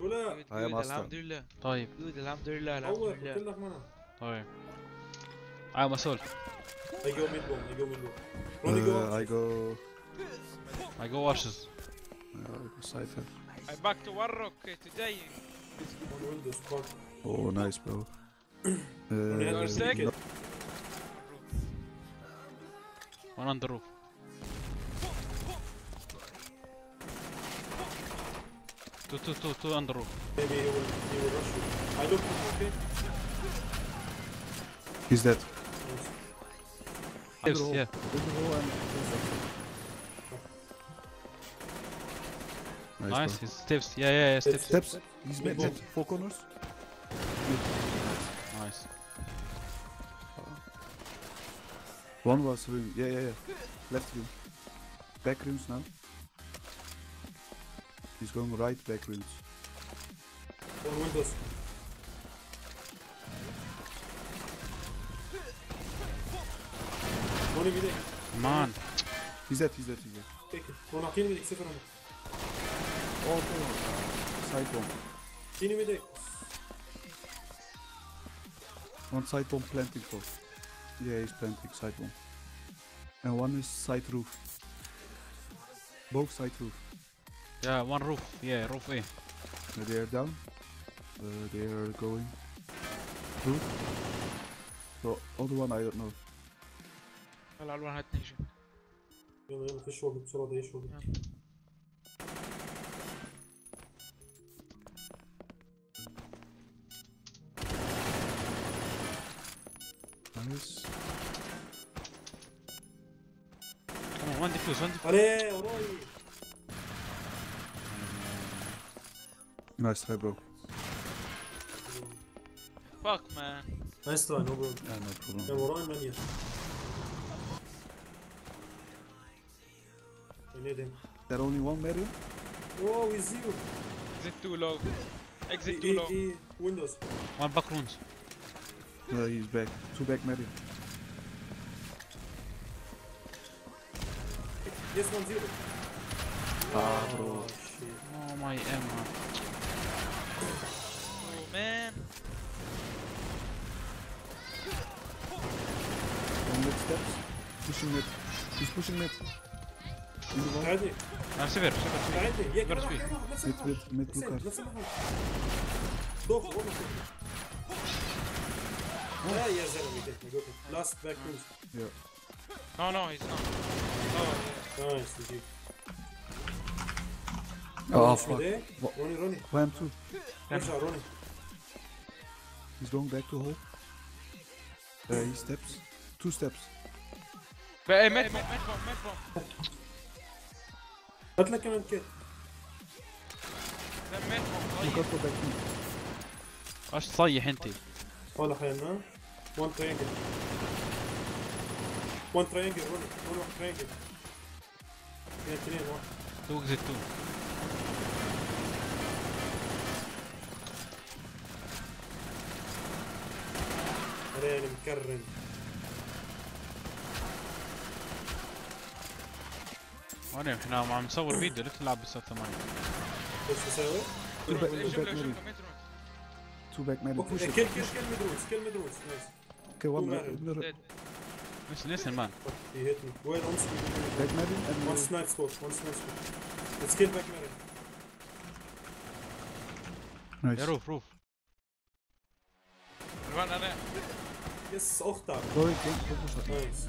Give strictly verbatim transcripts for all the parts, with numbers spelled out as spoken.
ولا هاي ماستر. الحمد لله. طيب دود الحمد لله الحمد لله. قلت لك منها. طيب. أيوة مسؤول. I go mid bomb. I go mid bomb. I go. I go washes. Cipher. I back to War Rock today. Oh nice bro. One on the roof. Two, two, two, two on the roof. Maybe he will, he will rush you. I don't think okay. He's dead. Yes. Yeah. Nice, nice. His steps. Yeah, yeah, yeah. Steps. Steps. Steps. He's mid. Four corners. Nice. One was room. Yeah, yeah, yeah. Left room. Back rooms now. He's going right back rooms. One windows. Man. He's dead, he's dead, he's dead. Take it. One more kill me, except for him. Oh, no. Side bomb. Kill me, take. One side bomb planting for. Yeah, he's planting side bomb. And one is side roof. Both side roof. Yeah, one roof. Yeah, roof A. They are down. Uh, they are going. Roof. So other one I don't know. Well, I'll run at Nisha. يلا يلا فيش وقت بسرعة ايش وقت. Nice. Come on, one defuse, one defuse. عليه وراي. Nice try, bro. Fuck, man. Nice try, no problem. Yeah, no problem. Yeah, وراي مانيا. I need him. There only one Mario? Oh, he's zero. Exit too low. Exit too low. Windows. One back runs. No, he's back. Two back Mario. Yes, one zero. Ah, oh, bro. Shit. Oh, my Emma. Oh, man. One mid steps. Pushing mid. He's pushing mid. عادي انا سيفر سيفر عادي يقدر سويت مت مت لوكاس دوخ والله لا يا زلمه ديك جوت لاست باك يا نو نو هيز نوت اوه نايس دي اوه فوك روني روني وام تو ارجع روني هيز جوينج باك تو هول هي ستيبس تو ستيبس بقى مات مات مات هات لك كمان كده لميتهم طيب اش تصيح انت ولا حينا وان ترينجل وان ترينجل وان ترينجل اثنين واحد توك زي تو انا مكرم وانا احنا عم نصور فيديو لك تلعب بالساعة ثمانية ايش تسوي؟ تو باك ميدروز كل كل ميدروز كل ميدروز اوكي والله مش لسن مان وين اون سكيل باك ميدروز وان سنايب سكوت وان سنايب سكوت ليتس كيل باك ميدروز نايس يا روف روف الوان انا يس اختك نايس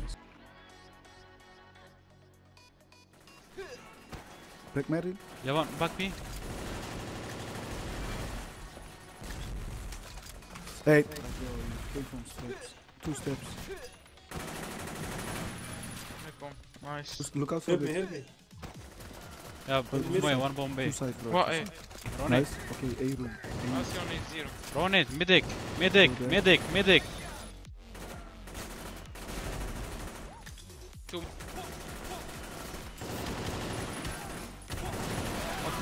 Back Mary? Yeah, one, back me. Hey. Came from steps. Two steps. Nice. Just look out for help me, help me. Yeah, one bomb, one bomb. Two side, bro. What, eh? Nice. Okay, A room. Nice, you need zero. Run it, medic, medic, okay. medic, medic. Two.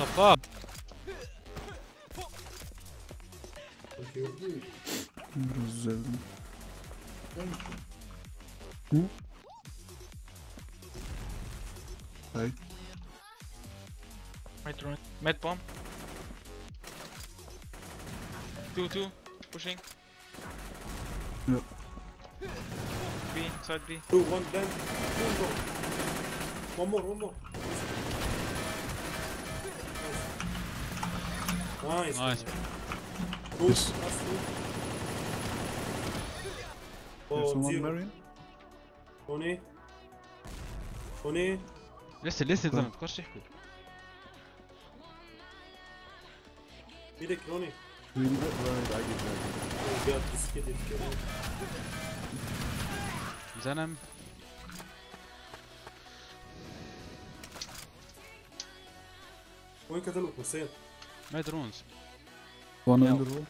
The fuck? Hmm? Hey. Med bomb. Two, two. Pushing. Yep. B, side B. Two, one, then. Two, go. One more, one more. Nice. Nice. Nice. Oh, one Marion. Oni. Oni. Listen, listen, don't go. Be the Oni. We need that right, I get that. Oh god, this kid is killing. Zanem. وين قتلوك حسين؟ ما يدرونش. One on the wall.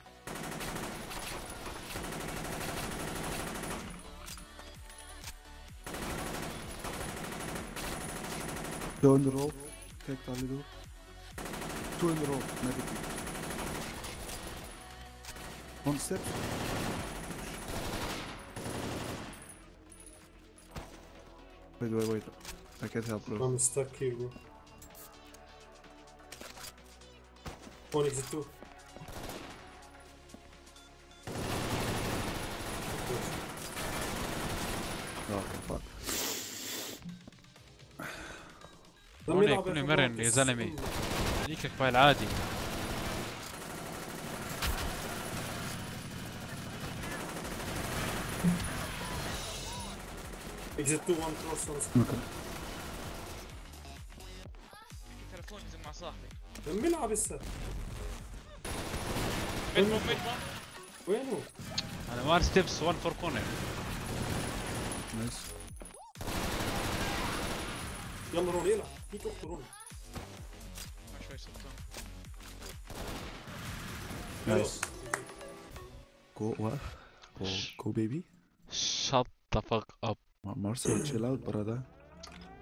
Two on the rope. Take the little. Two on the rope. Negative. One step. Wait, wait, wait. I can't help, bro. I'm stuck here, bro. One is two. Oh, fuck. هنا يكون مرن يا زلمي. هذيك كفاية العادي. Exit two, one cross on squad. تلفوني زي مع صاحبي. لما يلعب هسه. وينو؟ وينو؟ أنا وان ستيبس وان فور كورنر. نايس. يلا رون يلعب. هيك وقت رون. ما شوي سلطان. نايس. Go what? Go go baby. Shut the fuck up. Marcel, chill out, brother.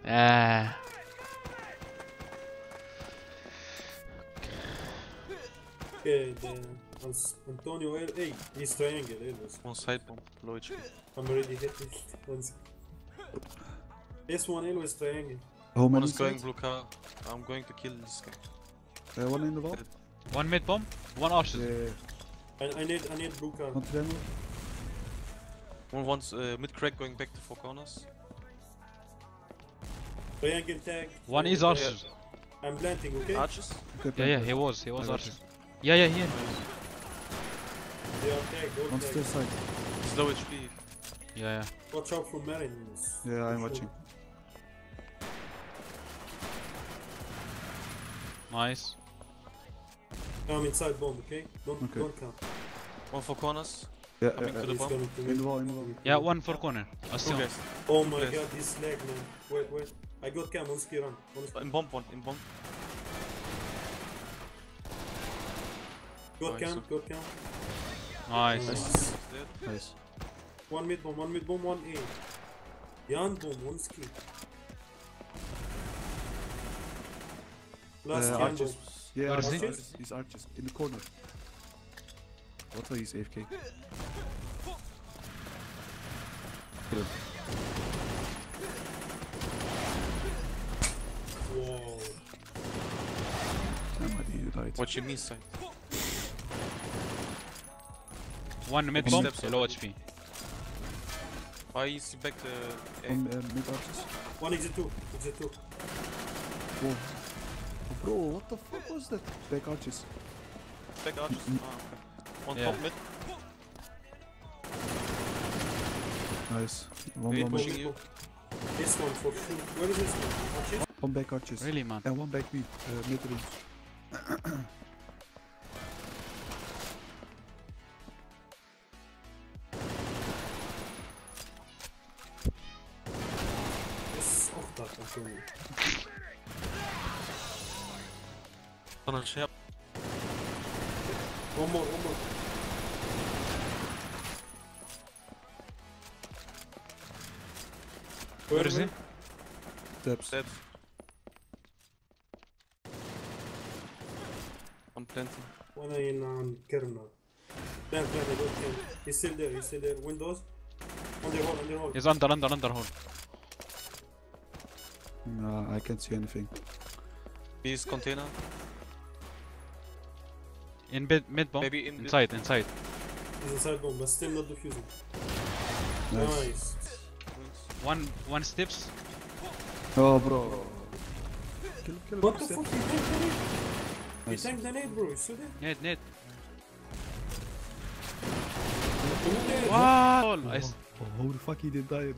Ah. Okay, then Antonio L eight. He's triangle, eh? One side bomb, low H P. I'm already hit this. This one L is triangle. Oh, one is going blue car. I'm going to kill this guy. Uh, one in the bomb? One mid bomb? One archer. Yeah. I, I need, I need blue car. One triangle. One wants uh, mid crack going back to four corners. Triangle tag. One is archers. Yeah. I'm planting, okay? Archers? Okay, yeah, yeah, he was, he was archers. Yeah, yeah, here. They are tagged, on still side. It's low H P. Yeah, yeah. Watch out for Marines. Yeah, I'm watching. Nice. Now I'm inside bomb, okay? Don't, okay. Don't come. One for corners. Yeah, yeah, yeah. In wall, in wall. Yeah, one for corner. Okay. Oh my yes. god, this lag, man. Wait, wait. I got cam on ski run. In bomb, one, in bomb. Got oh, cam, got cam. Nice. Nice. Nice. One mid bomb, one mid bomb, one A. Yan bomb, one ski. Last uh, arches. Bomb. Yeah, arches? He's arches. In the corner. What are you, A F K? Good. Whoa. Somebody died. Watch your knee side. One mid bomb, low H P. I is back the. One uh, mid arches. One exit two. Exit two. Whoa. Bro, what the fuck was that? Back arches. Back arches? Mm-hmm. Ah, okay. One yeah. Top mid. Nice. One bomb pushing you. This one for sure. Where is this one? Arches? One back arches. Really, man? And one back mid. Uh, mid range. Yes. Oh, that was really. One on ship. One more, one more. Where, Where is he? Steps. Steps. I'm planting. One in um, Kerner. Plant, plant, I got him. He's still there, he's still there. Windows. On the hole, on the hole. He's under, under, under hole. Nah, I can't see anything. He's container. In mid, mid bomb. Maybe in inside, inside. He's inside bomb, but still not defusing. Nice. Nice. One, one steps. Oh, bro. Kill, kill what the fuck? He tanked the nade, bro. You see that? Nade, nade. Wow! Oh, how the fuck he did die?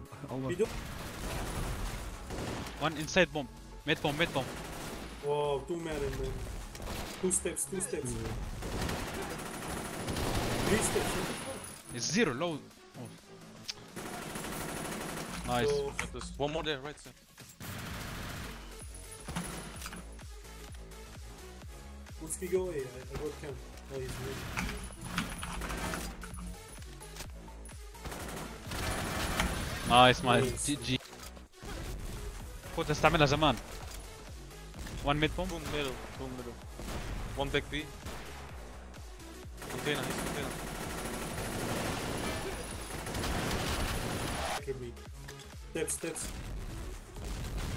One inside bomb. Mid bomb, mid bomb. Wow, two men in there. Two steps, two steps. Yeah. Three steps. It's zero, low. Oh. Nice. So, one more there, right side. Let's be go away. I got camp. Oh, he's moving. Nice, nice. G G. Put the stamina as a man. One mid bomb? Two middle, two middle. One back B. Container, he's container. Back B. Steps, steps.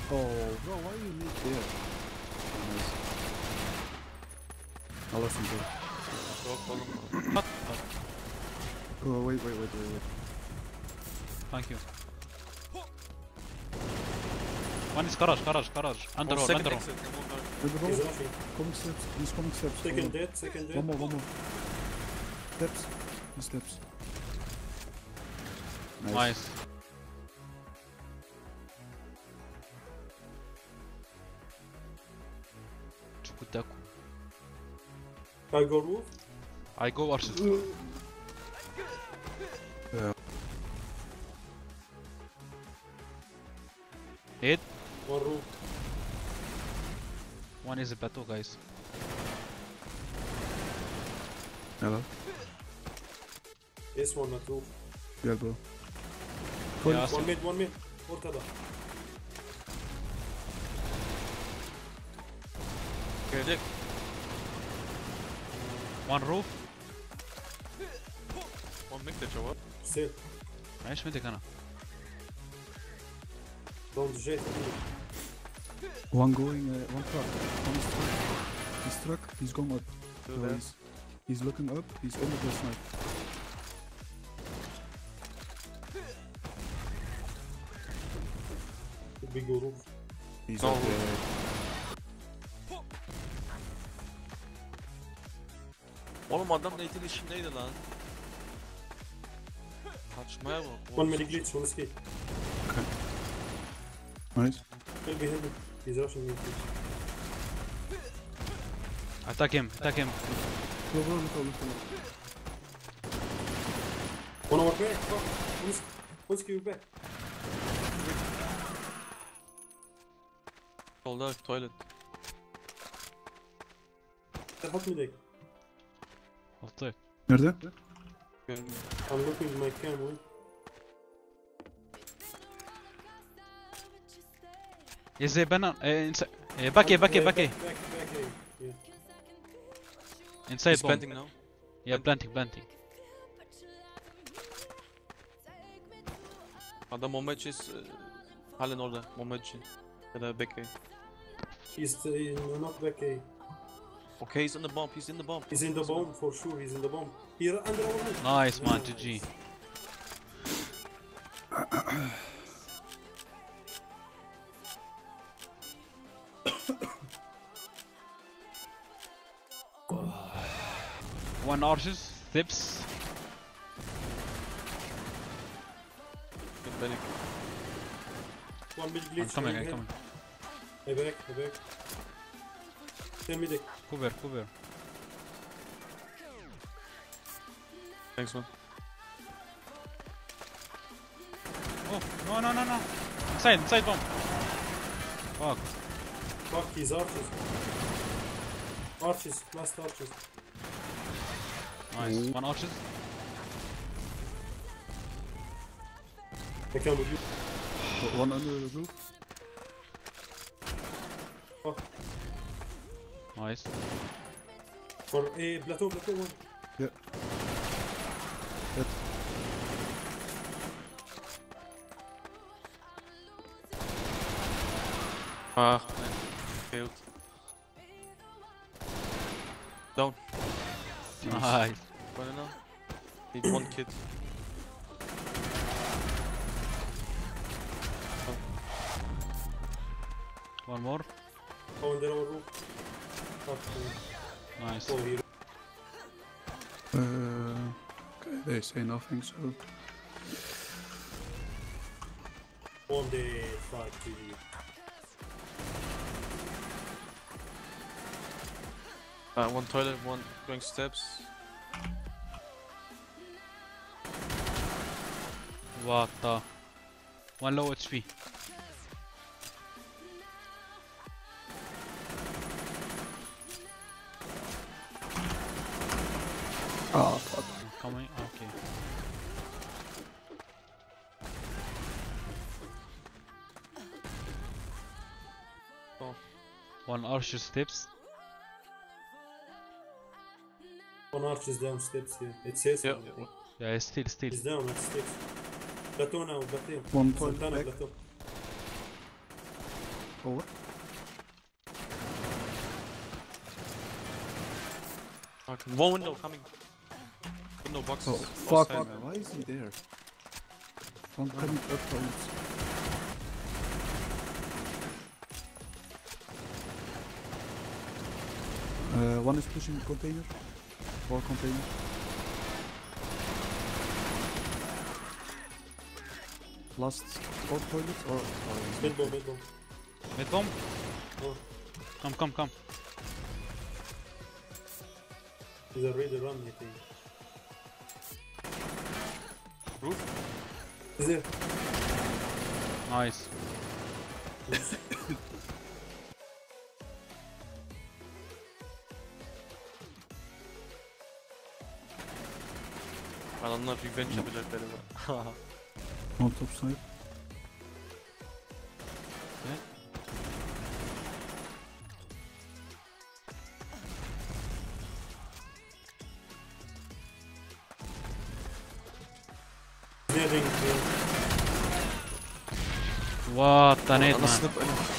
Oh, bro, why you need there? I lost him there. Go, follow. Oh, wait, wait, wait, wait, wait. Thank you. One is garage, garage, garage. Under road, under road. Coming steps, he's coming steps. Second dead, second dead. One more, one more. Steps, he steps. Nice. Nice. Chukudaku. I go roof? I go arsenal. Yeah. Hit. One roof. One is a battle, guys. Hello? This one, not roof. Yeah, bro. One, yeah, one mid, one mid. Ortada. Okay, Dick. One roof. One mid, that's what? Still. I'm going to Don't jet. One going, uh, one truck. One is truck. He's truck, he's gone up. So he's, he's looking up, he's on the snipe. Big roof. He's on the. Oğlum adam nate'in içindeydi lan. Kaçmaya bak. One medic glitch, one escape. Nice. He's rushing me. Attack him, attack him. Go, go, go, go. One over back, go. Let's give you back. Hold out, toilet. Help me, Dick. Altı. Nerede? I'm looking at my camera. Is there banana? Uh, inside. Uh, back here, back here, back here. Back, back, back here. Yeah. Inside. He's bomb. Planting now. Yeah, planting, planting. Adam bomba için halen orada, bomba için ya da back here. He's uh, not back here. Okay, he's in the bomb. He's in the bomb. He's in the bomb for sure. He's in the bomb. Here under our head. Nice man, G G. One arches, steps. One mid glitch. I'm coming, I'm coming. Hey back, hey back. Stay mid. Cover, cover. Thanks man. Oh, no, no, no, no. Inside, inside bomb. Fuck. Fuck these arches. Arches, last arches. Nice, one arches. I can't move you. One under the roof. Oh. Nice. For a plateau, plateau one. Yeah. Hit. Ah, failed. Down. Nice. Need one kid. One more. Oh, and then one more. Nice. Uh, okay, they say nothing, so. On the fight to you. Uh, one toilet, one going steps. What the? One low H P. Oh fuck. Coming? Okay. Oh. One archer steps. One arch is down steps here. It says yeah. Something. Yeah, it's still, still. It's down, it's steps. Plateau now, plateau. One point back. Plateau. Over. Okay. One window coming. Window box. Oh, fuck. Time, why is he there? One coming up from it. Uh, one is pushing the container. Four containers. Last four toilets or... or mid bomb, mid bomb. Mid bomb? Oh. Come, come, come. He's already run, I think. Roof? He's there. Nice. I don't know if you bench yapacak benim. On top side. Ne? What the net man?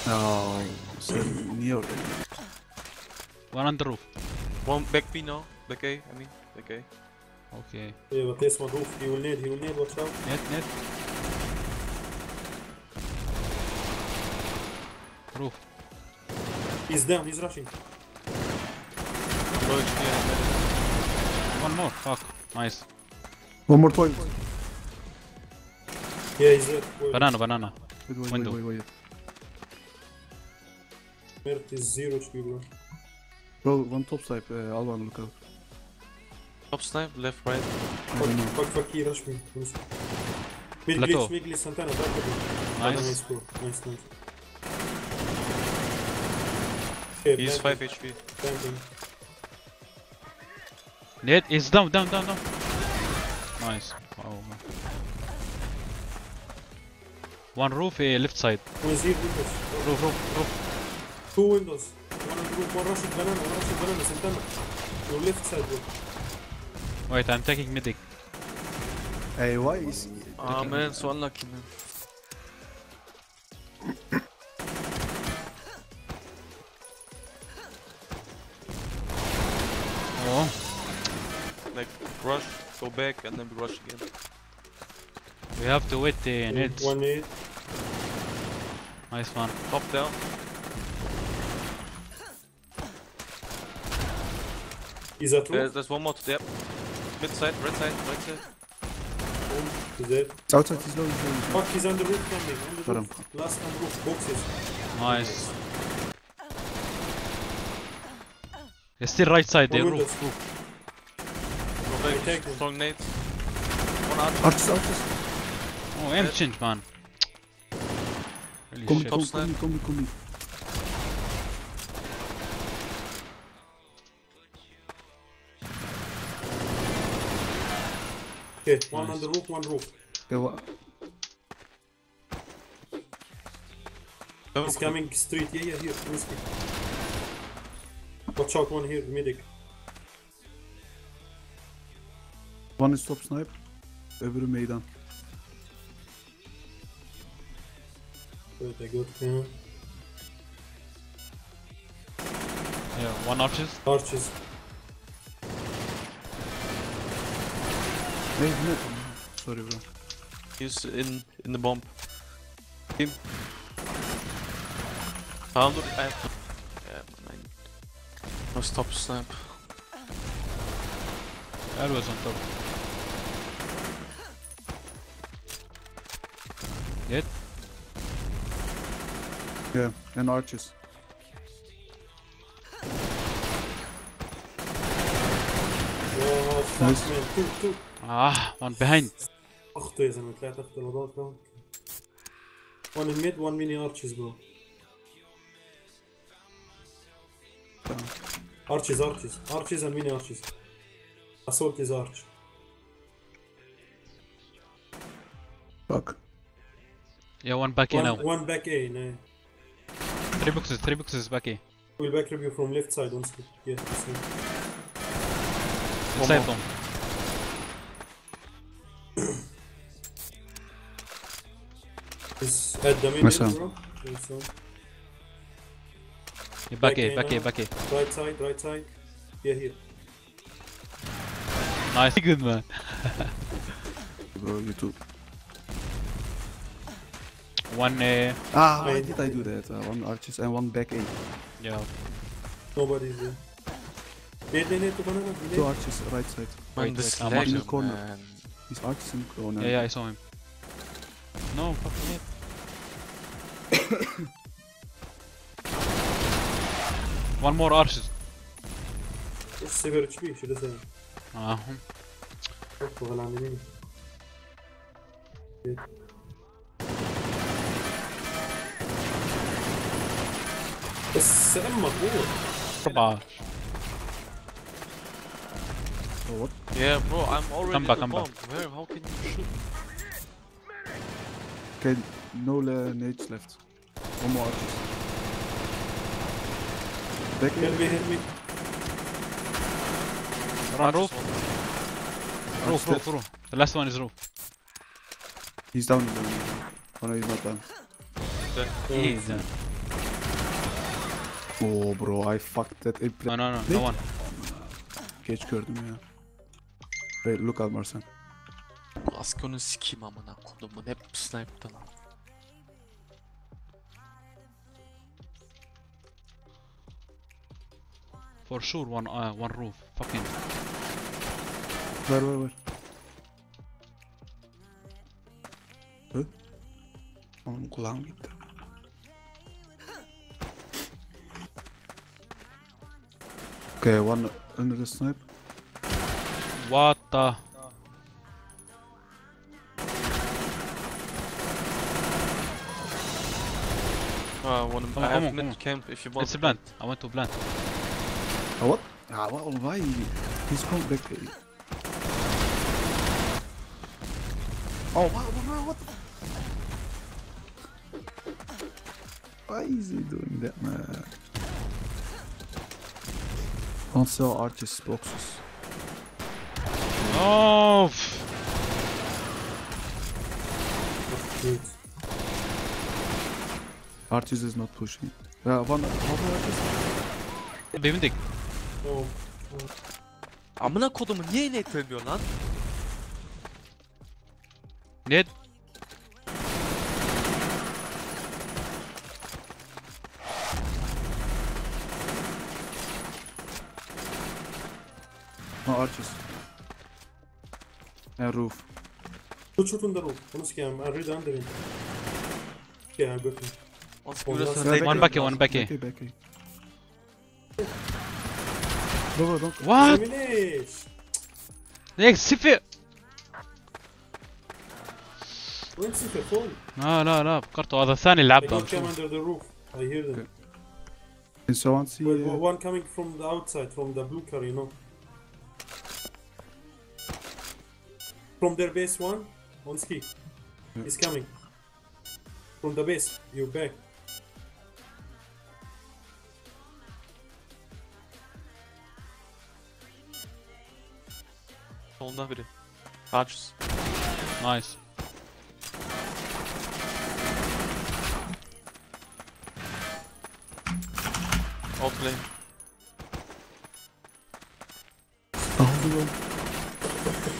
No, sen niye orada? One on the roof. One back P now. Back A, I mean. Back A. Okay. Yeah, but this one roof, he will need, he will need, watch out. Net, net. Roof. He's down, he's rushing. One more, fuck. Nice. One more point. Yeah, he's there. Banana, banana. Wait, wait, window. Wait, wait, wait. Mert is zero H P, bro. Bro, one top snipe, uh, Alvan, look out. Top snipe, left, right. Fuck, fuck, fuck, he rushed me. Mid glitch, mid glitch, Santana, back again. Nice. Nice, nice. Okay, he's five H P. Ned is down, down, down, down. Nice. Wow. One roof, uh, left side. Roof, roof, roof. Two windows. One on the roof, one rushing banana, one rushing banana, Santana. Your left side, bro. Wait, I'm taking medic. Hey, why is he... Ah man, so unlucky man. Oh. Like, rush, go back and then we rush again. We have to wait the uh, nades. One minute. Nice one. Top down. Is that there's, there's one more to the... Mid side, red side, right side. Boom, he's dead. Outside, he's low, he's low. Fuck, he's on the roof, landing. On the roof. Last on the roof, boxes. Nice. They're still right side, they're roof, roof. roof. Okay, take him. Strong nades. One archer. Archers, archers. Oh, aim change, man. Really come, come, come, come, come. Okay, one nice. On the roof, one roof. Okay, he's coming straight, yeah, yeah, here, risky. Watch out, one here, medic. One is top snipe, öbürü meydan. Wait, I got him. Yeah, one arches. Arches. Wait, no. Sorry, bro. He's in in the bomb. Him. How do I have to... Yeah, no stop snap. That was on top. Dead? Yeah, and arches. Oh, nice. Two, two. Ah, one behind. Two is in the middle. One in mid, one mini arches, bro. Arches, arches, arches and mini arches. Assault is arch. Fuck. Yeah, one back A now. One back A, no. Three boxes, three boxes back A. We'll back review from left side once we get this one. Left side bomb. It's at the middle, bro. Yeah, back A, back A, back A. Right side, right side. Yeah, here. Nice. Good man. Bro, you too. One uh, Ah, why did I do that? Uh, one arches and one back eight. Yeah. Nobody's there. Need, need, need, banana, two arches, right side. Right side. One in the corner. Man. He's arches in the corner. Yeah, yeah, I saw him. No, fucking it. One more arches. It's seven H P, should I say? Ah. Yeah. السلام مضبوط أربعة. What? Yeah, bro, I'm already come back, come back. Where? How can you shoot? Okay, no uh, nades left. One more arches. Back in. Help me, help me. Run roof. Roof, roof, roof. The last one is roof. He's down. Oh no, he's not down. He's down. Oh bro, I fucked that implant. No, no, no, ne? No one. Geç gördüm ya. Hey, look out Marsan. Askonu sikeyim amına kodumun, hep snipe'da lan. For sure one uh, one roof, fucking. Ver ver ver. Hı? Onun kulağım gitti. Okay, one under the snipe. What the? Uh, one oh, I have on, mid camp if you want. It's a plant. I want to plant. Oh, what? Ah, well, why? He's come back. Oh, what? What? Why is he doing that, man? Don't sell arches boxes. No! Arches is not pushing. Yeah, one arches. Benim de. Oh. Amına kodumu niye inetlemiyor lan? Ne? No arches. And roof. Don't shoot on the roof. I'm scared. I'm really under him. Okay, I'm good. One back, one back. Back, back. No, no, what? Next, Sifir. When Sifir fall? No, no, no. Karto, هذا الثاني لعب. They came under the roof. I hear them. And so on. See. One coming from the outside, from the blue car, you know. From their base one, on ski. Yeah. He's coming. From the base, you're back. Solda biri. Arches. Nice. Off lane.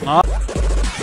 Oh, no.